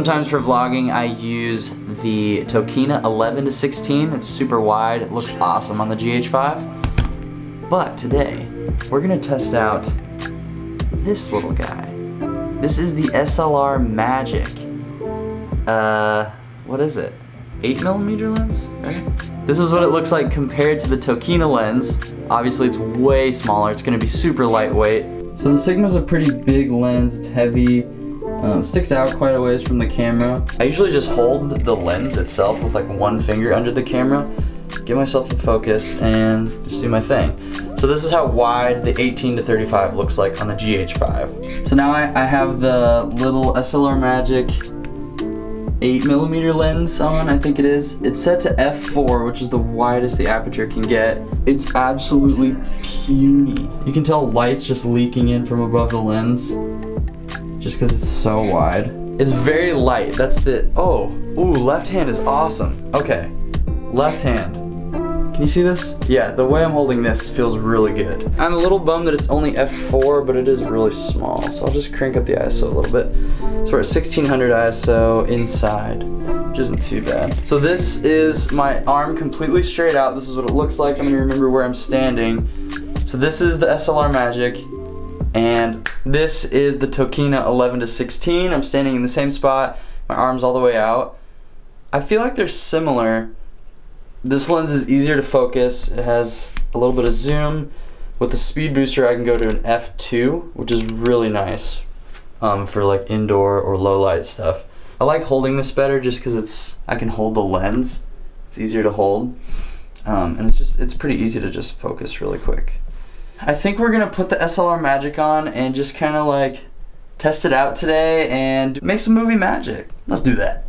Sometimes for vlogging, I use the Tokina 11-16. It's super wide. It looks awesome on the GH5. But today, we're gonna test out this little guy. This is the SLR Magic. What is it? 8mm lens? Right? This is what it looks like compared to the Tokina lens. Obviously, it's way smaller. It's gonna be super lightweight. So the Sigma's a pretty big lens. It's heavy. Sticks out quite a ways from the camera. I usually just hold the lens itself with like one finger under the camera, get myself in focus, and just do my thing. So this is how wide the 18 to 35 looks like on the GH5. So now I have the little SLR Magic 8mm lens on, I think it is. It's set to f4, which is the widest the aperture can get. It's absolutely puny. You can tell light's just leaking in from above the lens, just because it's so wide. It's very light. That's the, left hand is awesome. Okay, left hand. Can you see this? Yeah, the way I'm holding this feels really good. I'm a little bummed that it's only f4, but it is really small, so I'll just crank up the ISO a little bit. So we're at 1600 ISO inside, which isn't too bad. So this is my arm completely straight out. This is what it looks like. I'm gonna remember where I'm standing. So this is the SLR Magic, and this is the Tokina 11-16. I'm standing in the same spot, my arm's all the way out. I feel like they're similar. This lens is easier to focus. It has a little bit of zoom. With the speed booster, I can go to an f2, which is really nice for like indoor or low light stuff. I like holding this better just because I can hold the lens. It's easier to hold, and it's pretty easy to just focus really quick. I think we're gonna put the SLR Magic on and just kind of like test it out today and make some movie magic. Let's do that.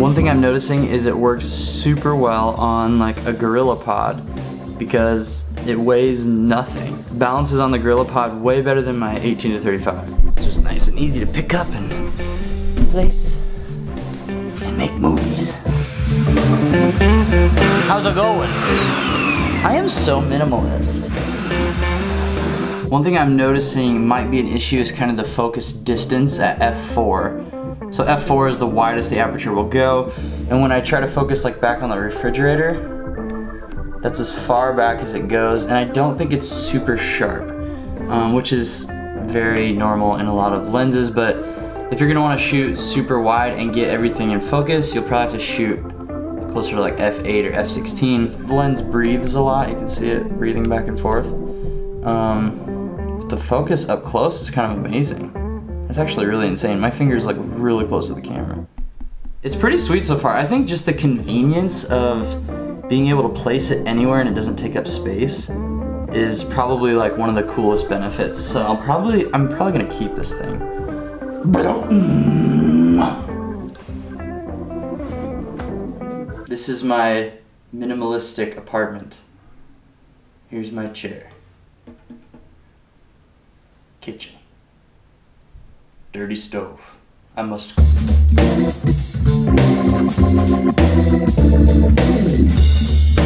One thing I'm noticing is it works super well on like a GorillaPod because it weighs nothing. Balances on the GorillaPod way better than my 18 to 35. It's just nice and easy to pick up and place. Make movies. How's it going? I am so minimalist. One thing I'm noticing might be an issue is kind of the focus distance at f4. So f4 is the widest the aperture will go, and when I try to focus like back on the refrigerator, that's as far back as it goes, and I don't think it's super sharp, which is very normal in a lot of lenses, but if you're gonna wanna shoot super wide and get everything in focus, you'll probably have to shoot closer to like f8 or f16. The lens breathes a lot, you can see it breathing back and forth. But the focus up close is kind of amazing. It's actually really insane. My finger's like really close to the camera. It's pretty sweet so far. I think just the convenience of being able to place it anywhere and it doesn't take up space is probably like one of the coolest benefits. So I'm probably gonna keep this thing. This is my minimalistic apartment. Here's my chair. Kitchen. Dirty stove. I must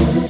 cook.